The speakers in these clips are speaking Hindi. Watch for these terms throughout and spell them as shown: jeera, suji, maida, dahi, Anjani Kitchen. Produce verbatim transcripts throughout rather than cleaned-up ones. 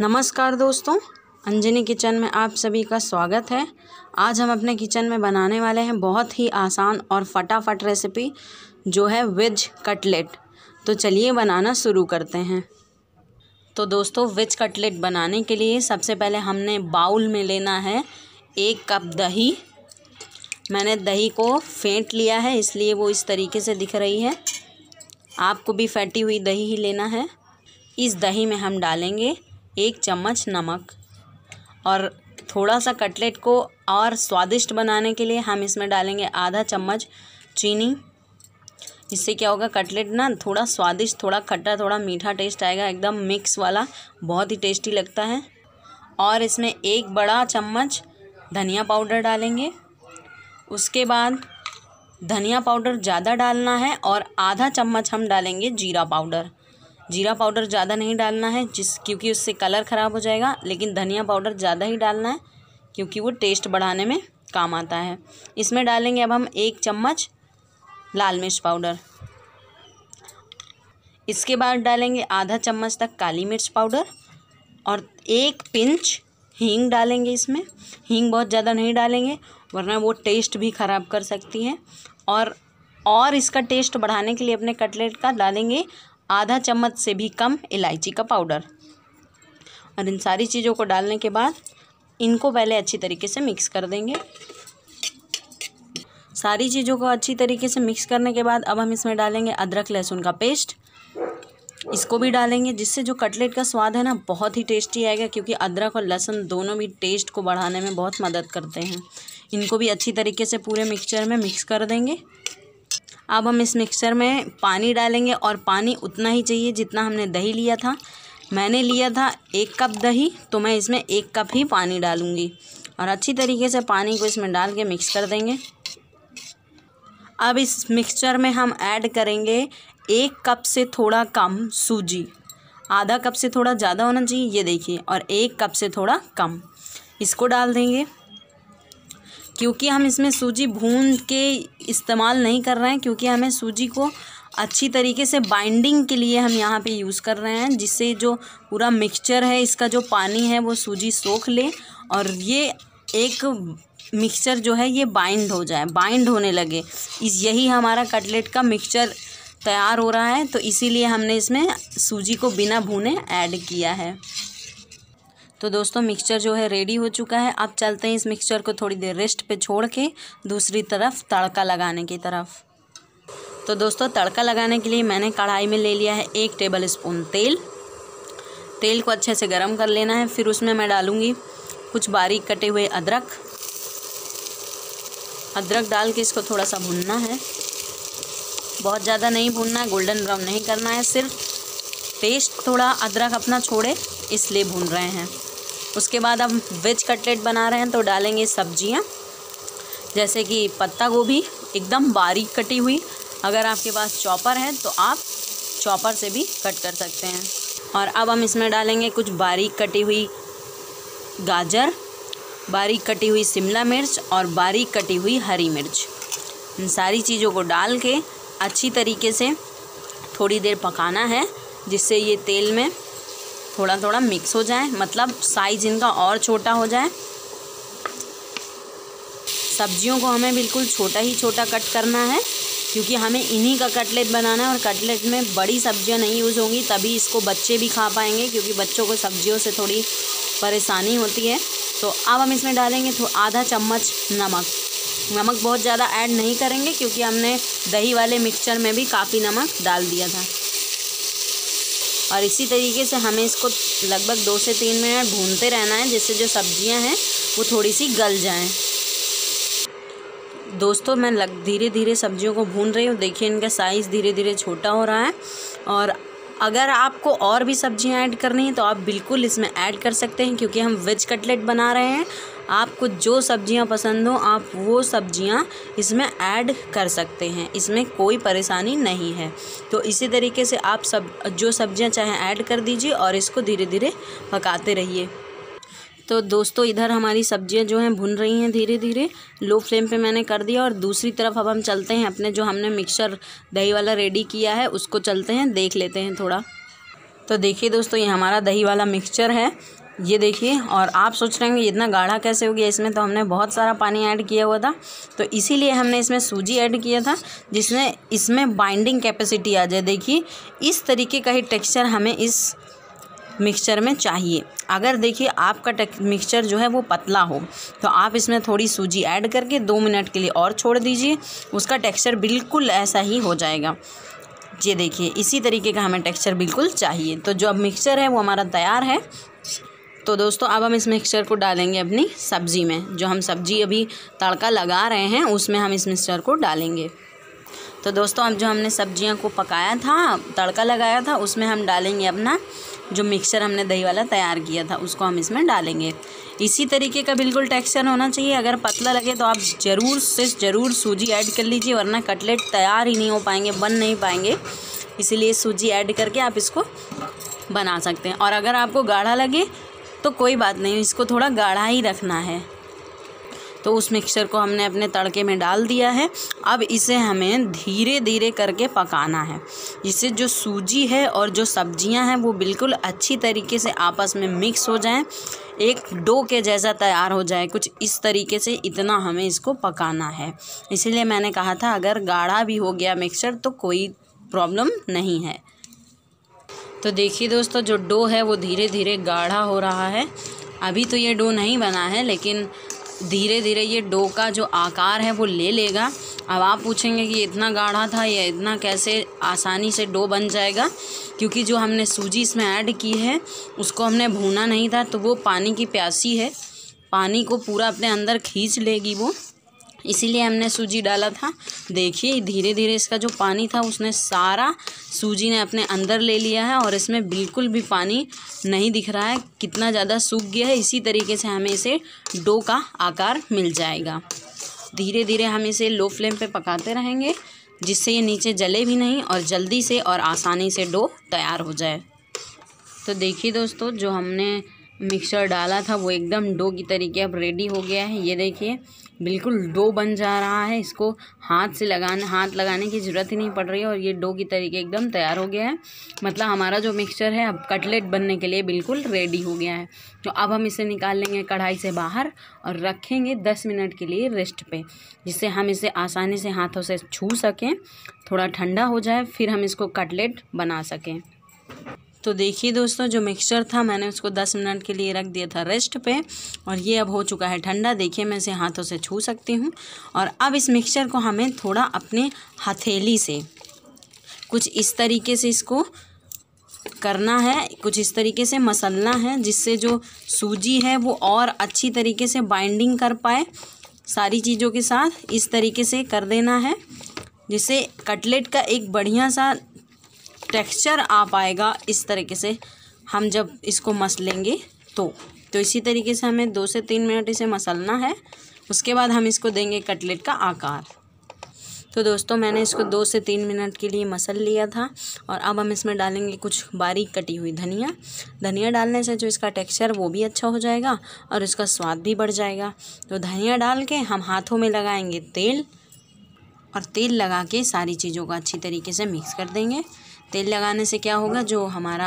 नमस्कार दोस्तों, अंजनी किचन में आप सभी का स्वागत है। आज हम अपने किचन में बनाने वाले हैं बहुत ही आसान और फटाफट रेसिपी जो है वेज कटलेट। तो चलिए बनाना शुरू करते हैं। तो दोस्तों, वेज कटलेट बनाने के लिए सबसे पहले हमने बाउल में लेना है एक कप दही। मैंने दही को फेंट लिया है इसलिए वो इस तरीके से दिख रही है। आपको भी फैटी हुई दही ही लेना है। इस दही में हम डालेंगे एक चम्मच नमक और थोड़ा सा कटलेट को और स्वादिष्ट बनाने के लिए हम इसमें डालेंगे आधा चम्मच चीनी। इससे क्या होगा, कटलेट ना थोड़ा स्वादिष्ट, थोड़ा खट्टा, थोड़ा मीठा टेस्ट आएगा, एकदम मिक्स वाला, बहुत ही टेस्टी लगता है। और इसमें एक बड़ा चम्मच धनिया पाउडर डालेंगे। उसके बाद धनिया पाउडर ज़्यादा डालना है और आधा चम्मच हम डालेंगे जीरा पाउडर। जीरा पाउडर ज़्यादा नहीं डालना है जिस क्योंकि उससे कलर ख़राब हो जाएगा, लेकिन धनिया पाउडर ज़्यादा ही डालना है क्योंकि वो टेस्ट बढ़ाने में काम आता है। इसमें डालेंगे अब हम एक चम्मच लाल मिर्च पाउडर। इसके बाद डालेंगे आधा चम्मच तक काली मिर्च पाउडर और एक पिंच हींग डालेंगे। इसमें हींग बहुत ज़्यादा नहीं डालेंगे वरना वो टेस्ट भी ख़राब कर सकती है। और और इसका टेस्ट बढ़ाने के लिए अपने कटलेट का डालेंगे आधा चम्मच से भी कम इलायची का पाउडर। और इन सारी चीज़ों को डालने के बाद इनको पहले अच्छी तरीके से मिक्स कर देंगे। सारी चीज़ों को अच्छी तरीके से मिक्स करने के बाद अब हम इसमें डालेंगे अदरक लहसुन का पेस्ट। इसको भी डालेंगे जिससे जो कटलेट का स्वाद है ना बहुत ही टेस्टी आएगा, क्योंकि अदरक और लहसुन दोनों भी टेस्ट को बढ़ाने में बहुत मदद करते हैं। इनको भी अच्छी तरीके से पूरे मिक्सचर में मिक्स कर देंगे। अब हम इस मिक्सचर में पानी डालेंगे और पानी उतना ही चाहिए जितना हमने दही लिया था। मैंने लिया था एक कप दही, तो मैं इसमें एक कप ही पानी डालूँगी और अच्छी तरीके से पानी को इसमें डाल के मिक्स कर देंगे। अब इस मिक्सचर में हम ऐड करेंगे एक कप से थोड़ा कम सूजी। आधा कप से थोड़ा ज़्यादा होना चाहिए, ये देखिए, और एक कप से थोड़ा कम इसको डाल देंगे। क्योंकि हम इसमें सूजी भून के इस्तेमाल नहीं कर रहे हैं, क्योंकि हमें सूजी को अच्छी तरीके से बाइंडिंग के लिए हम यहाँ पे यूज़ कर रहे हैं, जिससे जो पूरा मिक्सचर है इसका जो पानी है वो सूजी सोख ले और ये एक मिक्सचर जो है ये बाइंड हो जाए, बाइंड होने लगे। इस यही हमारा कटलेट का मिक्सचर तैयार हो रहा है, तो इसीलिए हमने इसमें सूजी को बिना भूने ऐड किया है। तो दोस्तों, मिक्सचर जो है रेडी हो चुका है। अब चलते हैं इस मिक्सचर को थोड़ी देर रेस्ट पे छोड़ के दूसरी तरफ तड़का लगाने की तरफ। तो दोस्तों, तड़का लगाने के लिए मैंने कढ़ाई में ले लिया है एक टेबल स्पून तेल। तेल को अच्छे से गर्म कर लेना है। फिर उसमें मैं डालूँगी कुछ बारीक कटे हुए अदरक। अदरक डाल के इसको थोड़ा सा भुनना है, बहुत ज़्यादा नहीं भुनना है, गोल्डन ब्राउन नहीं करना है, सिर्फ टेस्ट थोड़ा अदरक अपना छोड़े इसलिए भून रहे हैं। उसके बाद अब वेज कटलेट बना रहे हैं तो डालेंगे सब्जियां, जैसे कि पत्ता गोभी एकदम बारीक कटी हुई। अगर आपके पास चॉपर है तो आप चॉपर से भी कट कर सकते हैं। और अब हम इसमें डालेंगे कुछ बारीक कटी हुई गाजर, बारीक कटी हुई शिमला मिर्च और बारीक कटी हुई हरी मिर्च। इन सारी चीज़ों को डाल के अच्छी तरीके से थोड़ी देर पकाना है, जिससे ये तेल में थोड़ा थोड़ा मिक्स हो जाए, मतलब साइज इनका और छोटा हो जाए। सब्जियों को हमें बिल्कुल छोटा ही छोटा कट करना है, क्योंकि हमें इन्हीं का कटलेट बनाना है और कटलेट में बड़ी सब्जियां नहीं यूज़ होंगी, तभी इसको बच्चे भी खा पाएंगे, क्योंकि बच्चों को सब्जियों से थोड़ी परेशानी होती है। तो अब हम इसमें डालेंगे तो आधा चम्मच नमक। नमक बहुत ज़्यादा ऐड नहीं करेंगे क्योंकि हमने दही वाले मिक्सचर में भी काफ़ी नमक डाल दिया था। और इसी तरीके से हमें इसको लगभग दो से तीन मिनट भूनते रहना है, जिससे जो सब्जियां हैं वो थोड़ी सी गल जाएं। दोस्तों, मैं लग धीरे धीरे सब्जियों को भून रही हूँ। देखिए, इनका साइज़ धीरे धीरे छोटा हो रहा है। और अगर आपको और भी सब्जियां ऐड करनी है तो आप बिल्कुल इसमें ऐड कर सकते हैं, क्योंकि हम वेज कटलेट बना रहे हैं। आपको जो सब्जियां पसंद हो आप वो सब्जियां इसमें ऐड कर सकते हैं, इसमें कोई परेशानी नहीं है। तो इसी तरीके से आप सब जो सब्जियां चाहें ऐड कर दीजिए और इसको धीरे धीरे पकाते रहिए। तो दोस्तों, इधर हमारी सब्जियां जो हैं भुन रही हैं धीरे धीरे, लो फ्लेम पे मैंने कर दिया। और दूसरी तरफ अब हम चलते हैं, अपने जो हमने मिक्सचर दही वाला रेडी किया है उसको चलते हैं, देख लेते हैं थोड़ा। तो देखिए दोस्तों ये हमारा दही वाला मिक्सचर है, ये देखिए। और आप सोच रहे होंगे इतना गाढ़ा कैसे हो गया, इसमें तो हमने बहुत सारा पानी ऐड किया हुआ था, तो इसीलिए हमने इसमें सूजी ऐड किया था जिसने इसमें बाइंडिंग कैपेसिटी आ जाए। देखिए इस तरीके का ही टेक्सचर हमें इस मिक्सचर में चाहिए। अगर देखिए आपका मिक्सचर जो है वो पतला हो तो आप इसमें थोड़ी सूजी ऐड करके दो मिनट के लिए और छोड़ दीजिए, उसका टेक्सचर बिल्कुल ऐसा ही हो जाएगा। ये देखिए इसी तरीके का हमें टेक्सचर बिल्कुल चाहिए। तो जो अब मिक्सचर है वो हमारा तैयार है। तो दोस्तों अब हम इस मिक्सचर को डालेंगे अपनी सब्ज़ी में, जो हम सब्ज़ी अभी तड़का लगा रहे हैं उसमें हम इस मिक्सचर को डालेंगे। तो दोस्तों अब जो हमने सब्जियों को पकाया था, तड़का लगाया था, उसमें हम डालेंगे अपना जो मिक्सचर हमने दही वाला तैयार किया था उसको हम इसमें डालेंगे। इसी तरीके का बिल्कुल टेक्सचर होना चाहिए। अगर पतला लगे तो आप ज़रूर से ज़रूर सूजी ऐड कर लीजिए, वरना कटलेट तैयार ही नहीं हो पाएंगे, बन नहीं पाएंगे। इसीलिए सूजी ऐड करके आप इसको बना सकते हैं। और अगर आपको गाढ़ा लगे तो कोई बात नहीं, इसको थोड़ा गाढ़ा ही रखना है। तो उस मिक्सचर को हमने अपने तड़के में डाल दिया है। अब इसे हमें धीरे धीरे करके पकाना है, जिससे जो सूजी है और जो सब्जियां हैं वो बिल्कुल अच्छी तरीके से आपस में मिक्स हो जाएं, एक डो के जैसा तैयार हो जाए। कुछ इस तरीके से इतना हमें इसको पकाना है। इसीलिए मैंने कहा था अगर गाढ़ा भी हो गया मिक्सचर तो कोई प्रॉब्लम नहीं है। तो देखिए दोस्तों जो डो है वो धीरे धीरे गाढ़ा हो रहा है। अभी तो ये डो नहीं बना है, लेकिन धीरे धीरे ये डो का जो आकार है वो ले लेगा। अब आप पूछेंगे कि इतना गाढ़ा था या इतना कैसे आसानी से डो बन जाएगा, क्योंकि जो हमने सूजी इसमें ऐड की है उसको हमने भूना नहीं था, तो वो पानी की प्यासी है, पानी को पूरा अपने अंदर खींच लेगी वो, इसीलिए हमने सूजी डाला था। देखिए धीरे धीरे इसका जो पानी था उसने सारा सूजी ने अपने अंदर ले लिया है और इसमें बिल्कुल भी पानी नहीं दिख रहा है, कितना ज़्यादा सूख गया है। इसी तरीके से हमें इसे डो का आकार मिल जाएगा। धीरे धीरे हम इसे लो फ्लेम पे पकाते रहेंगे, जिससे ये नीचे जले भी नहीं और जल्दी से और आसानी से डो तैयार हो जाए। तो देखिए दोस्तों जो हमने मिक्सचर डाला था वो एकदम डो की तरीके अब रेडी हो गया है। ये देखिए बिल्कुल डो बन जा रहा है, इसको हाथ से लगाने हाथ लगाने की ज़रूरत ही नहीं पड़ रही है और ये डो की तरीके एकदम तैयार हो गया है। मतलब हमारा जो मिक्सचर है अब कटलेट बनने के लिए बिल्कुल रेडी हो गया है। तो अब हम इसे निकाल लेंगे कढ़ाई से बाहर और रखेंगे दस मिनट के लिए रेस्ट पे, जिससे हम इसे आसानी से हाथों से छू सकें, थोड़ा ठंडा हो जाए, फिर हम इसको कटलेट बना सकें। तो देखिए दोस्तों जो मिक्सचर था मैंने उसको दस मिनट के लिए रख दिया था रेस्ट पे और ये अब हो चुका है ठंडा। देखिए मैं इसे हाथों से छू सकती हूँ। और अब इस मिक्सचर को हमें थोड़ा अपने हथेली से कुछ इस तरीके से इसको करना है, कुछ इस तरीके से मसलना है, जिससे जो सूजी है वो और अच्छी तरीके से बाइंडिंग कर पाए सारी चीज़ों के साथ। इस तरीके से कर देना है, जिससे कटलेट का एक बढ़िया सा टेक्सचर आ पाएगा। इस तरीके से हम जब इसको मसलेंगे तो तो इसी तरीके से हमें दो से तीन मिनट इसे मसलना है, उसके बाद हम इसको देंगे कटलेट का आकार। तो दोस्तों मैंने इसको दो से तीन मिनट के लिए मसल लिया था और अब हम इसमें डालेंगे कुछ बारीक कटी हुई धनिया। धनिया डालने से जो इसका टेक्सचर वो भी अच्छा हो जाएगा और इसका स्वाद भी बढ़ जाएगा। तो धनिया डाल के हम हाथों में लगाएंगे तेल और तेल लगा के सारी चीज़ों को अच्छी तरीके से मिक्स कर देंगे। तेल लगाने से क्या होगा, जो हमारा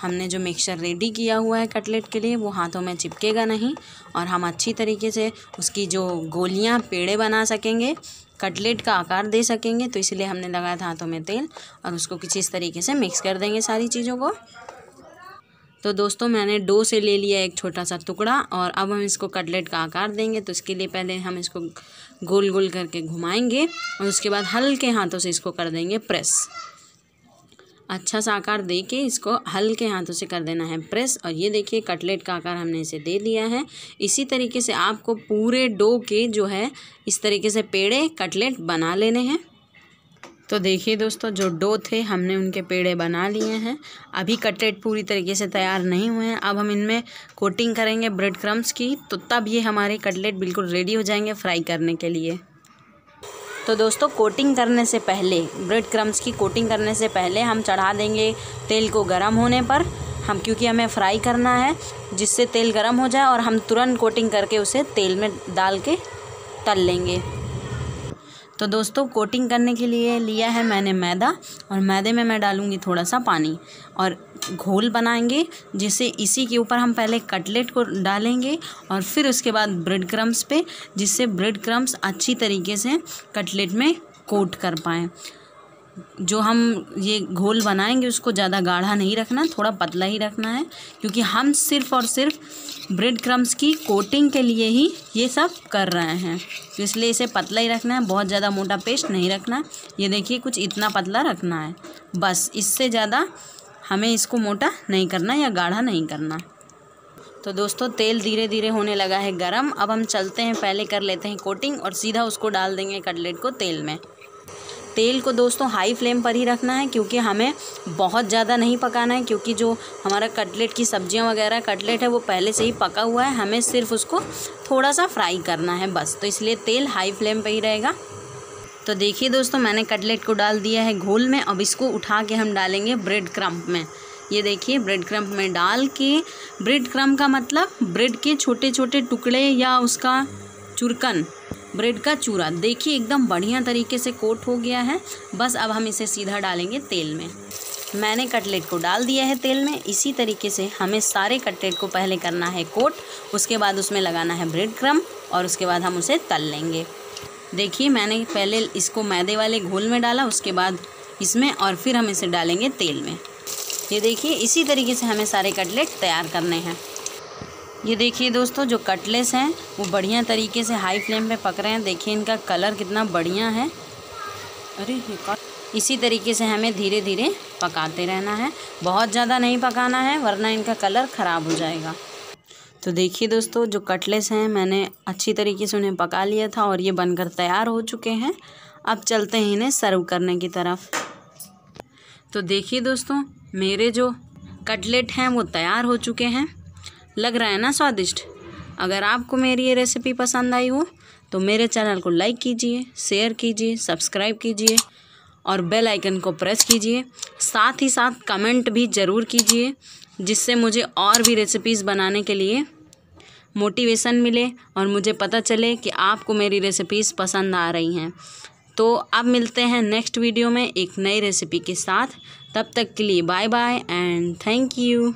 हमने जो मिक्सचर रेडी किया हुआ है कटलेट के लिए वो हाथों में चिपकेगा नहीं और हम अच्छी तरीके से उसकी जो गोलियां पेड़े बना सकेंगे, कटलेट का आकार दे सकेंगे। तो इसलिए हमने लगाया था हाथों में तेल और उसको किसी इस तरीके से मिक्स कर देंगे सारी चीज़ों को। तो दोस्तों मैंने डो से ले लिया एक छोटा सा टुकड़ा और अब हम इसको कटलेट का आकार देंगे। तो इसके लिए पहले हम इसको गोल गोल करके घुमाएंगे और उसके बाद हल्के हाथों से इसको कर देंगे प्रेस। अच्छा सा आकार देके इसको हल्के हाथों से कर देना है प्रेस। और ये देखिए कटलेट का आकार हमने इसे दे दिया है। इसी तरीके से आपको पूरे डो के जो है इस तरीके से पेड़े कटलेट बना लेने हैं। तो देखिए दोस्तों जो डो थे हमने उनके पेड़े बना लिए हैं। अभी कटलेट पूरी तरीके से तैयार नहीं हुए हैं। अब हम इनमें कोटिंग करेंगे ब्रेड क्रम्स की, तो तब ये हमारे कटलेट बिल्कुल रेडी हो जाएंगे फ्राई करने के लिए। तो दोस्तों कोटिंग करने से पहले, ब्रेड क्रम्स की कोटिंग करने से पहले हम चढ़ा देंगे तेल को गर्म होने पर, हम क्योंकि हमें फ्राई करना है, जिससे तेल गर्म हो जाए और हम तुरंत कोटिंग करके उसे तेल में डाल के तल लेंगे। तो दोस्तों कोटिंग करने के लिए लिया है मैंने मैदा और मैदे में मैं डालूँगी थोड़ा सा पानी और घोल बनाएंगे, जिसे इसी के ऊपर हम पहले कटलेट को डालेंगे और फिर उसके बाद ब्रेड क्रम्स पे, जिससे ब्रेड क्रम्स अच्छी तरीके से कटलेट में कोट कर पाएँ। जो हम ये घोल बनाएंगे उसको ज़्यादा गाढ़ा नहीं रखना, थोड़ा पतला ही रखना है, क्योंकि हम सिर्फ़ और सिर्फ ब्रेड क्रम्स की कोटिंग के लिए ही ये सब कर रहे हैं, तो इसलिए इसे पतला ही रखना है, बहुत ज़्यादा मोटा पेस्ट नहीं रखना। ये देखिए कुछ इतना पतला रखना है बस, इससे ज़्यादा हमें इसको मोटा नहीं करना या गाढ़ा नहीं करना। तो दोस्तों तेल धीरे धीरे होने लगा है गर्म, अब हम चलते हैं, पहले कर लेते हैं कोटिंग और सीधा उसको डाल देंगे कटलेट को तेल में। तेल को दोस्तों हाई फ्लेम पर ही रखना है, क्योंकि हमें बहुत ज़्यादा नहीं पकाना है, क्योंकि जो हमारा कटलेट की सब्जियां वगैरह कटलेट है वो पहले से ही पका हुआ है, हमें सिर्फ उसको थोड़ा सा फ्राई करना है बस, तो इसलिए तेल हाई फ्लेम पर ही रहेगा। तो देखिए दोस्तों मैंने कटलेट को डाल दिया है घोल में, अब इसको उठा के हम डालेंगे ब्रेड क्रम्प में। ये देखिए ब्रेड क्रम्प में डाल के, ब्रेड क्रम्प का मतलब ब्रेड के छोटे छोटे टुकड़े या उसका चुरकन, ब्रेड का चूरा। देखिए एकदम बढ़िया तरीके से कोट हो गया है बस, अब हम इसे सीधा डालेंगे तेल में। मैंने कटलेट को डाल दिया है तेल में, इसी तरीके से हमें सारे कटलेट को पहले करना है कोट, उसके बाद उसमें लगाना है ब्रेड क्रम्प और उसके बाद हम उसे तल लेंगे। देखिए मैंने पहले इसको मैदे वाले घोल में डाला, उसके बाद इसमें, और फिर हम इसे डालेंगे तेल में। ये देखिए इसी तरीके से हमें सारे कटलेट तैयार करने हैं। ये देखिए दोस्तों जो कटलेट्स हैं वो बढ़िया तरीके से हाई फ्लेम पे पक रहे हैं, देखिए इनका कलर कितना बढ़िया है। अरे इसी तरीके से हमें धीरे धीरे पकाते रहना है, बहुत ज़्यादा नहीं पकाना है वरना इनका कलर ख़राब हो जाएगा। तो देखिए दोस्तों जो कटलेट्स हैं मैंने अच्छी तरीके से उन्हें पका लिया था और ये बनकर तैयार हो चुके हैं। अब चलते हैं इन्हें सर्व करने की तरफ। तो देखिए दोस्तों मेरे जो कटलेट हैं वो तैयार हो चुके हैं, लग रहा है ना स्वादिष्ट। अगर आपको मेरी ये रेसिपी पसंद आई हो तो मेरे चैनल को लाइक कीजिए, शेयर कीजिए, सब्सक्राइब कीजिए और बेल आइकन को प्रेस कीजिए। साथ ही साथ कमेंट भी ज़रूर कीजिए, जिससे मुझे और भी रेसिपीज़ बनाने के लिए मोटिवेशन मिले और मुझे पता चले कि आपको मेरी रेसिपीज़ पसंद आ रही हैं। तो अब मिलते हैं नेक्स्ट वीडियो में एक नई रेसिपी के साथ, तब तक के लिए bye bye and thank you.